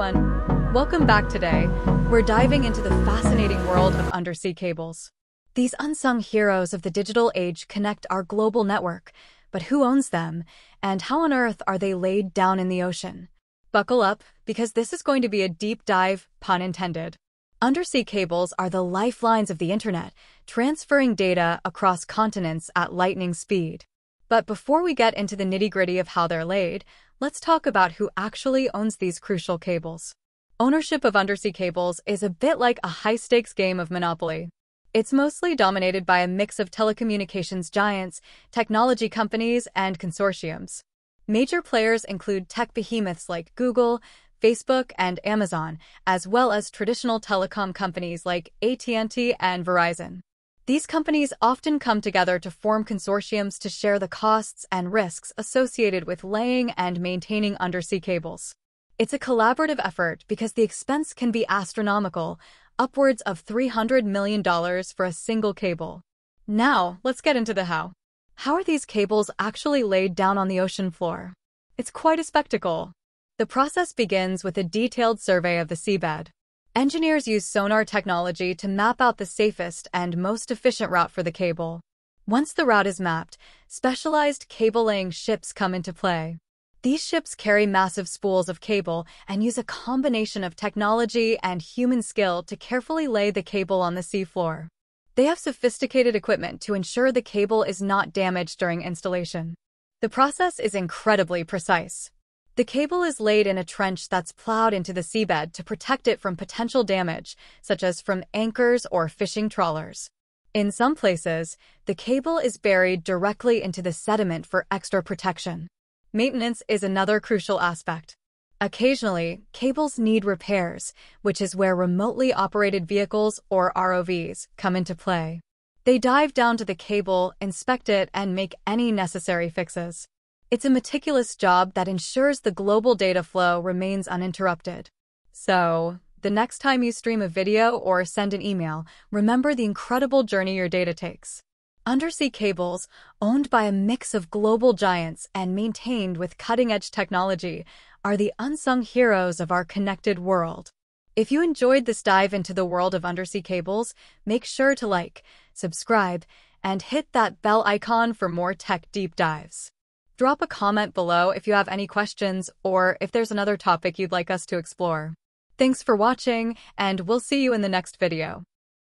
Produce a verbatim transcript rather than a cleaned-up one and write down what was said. everyone. Welcome back today. We're diving into the fascinating world of undersea cables. These unsung heroes of the digital age connect our global network, but who owns them, and how on earth are they laid down in the ocean? Buckle up, because this is going to be a deep dive, pun intended. Undersea cables are the lifelines of the internet, transferring data across continents at lightning speed. But before we get into the nitty-gritty of how they're laid, let's talk about who actually owns these crucial cables. Ownership of undersea cables is a bit like a high-stakes game of Monopoly. It's mostly dominated by a mix of telecommunications giants, technology companies, and consortiums. Major players include tech behemoths like Google, Facebook, and Amazon, as well as traditional telecom companies like A T and T and Verizon. These companies often come together to form consortiums to share the costs and risks associated with laying and maintaining undersea cables. It's a collaborative effort because the expense can be astronomical, upwards of three hundred million dollars for a single cable. Now, let's get into the how. How are these cables actually laid down on the ocean floor? It's quite a spectacle. The process begins with a detailed survey of the seabed. Engineers use sonar technology to map out the safest and most efficient route for the cable. Once the route is mapped, specialized cable-laying ships come into play. These ships carry massive spools of cable and use a combination of technology and human skill to carefully lay the cable on the seafloor. They have sophisticated equipment to ensure the cable is not damaged during installation. The process is incredibly precise. The cable is laid in a trench that's plowed into the seabed to protect it from potential damage, such as from anchors or fishing trawlers. In some places, the cable is buried directly into the sediment for extra protection. Maintenance is another crucial aspect. Occasionally, cables need repairs, which is where remotely operated vehicles, or R O Vs, come into play. They dive down to the cable, inspect it, and make any necessary fixes. It's a meticulous job that ensures the global data flow remains uninterrupted. So, the next time you stream a video or send an email, remember the incredible journey your data takes. Undersea cables, owned by a mix of global giants and maintained with cutting-edge technology, are the unsung heroes of our connected world. If you enjoyed this dive into the world of undersea cables, make sure to like, subscribe, and hit that bell icon for more tech deep dives. Drop a comment below if you have any questions or if there's another topic you'd like us to explore. Thanks for watching, and we'll see you in the next video.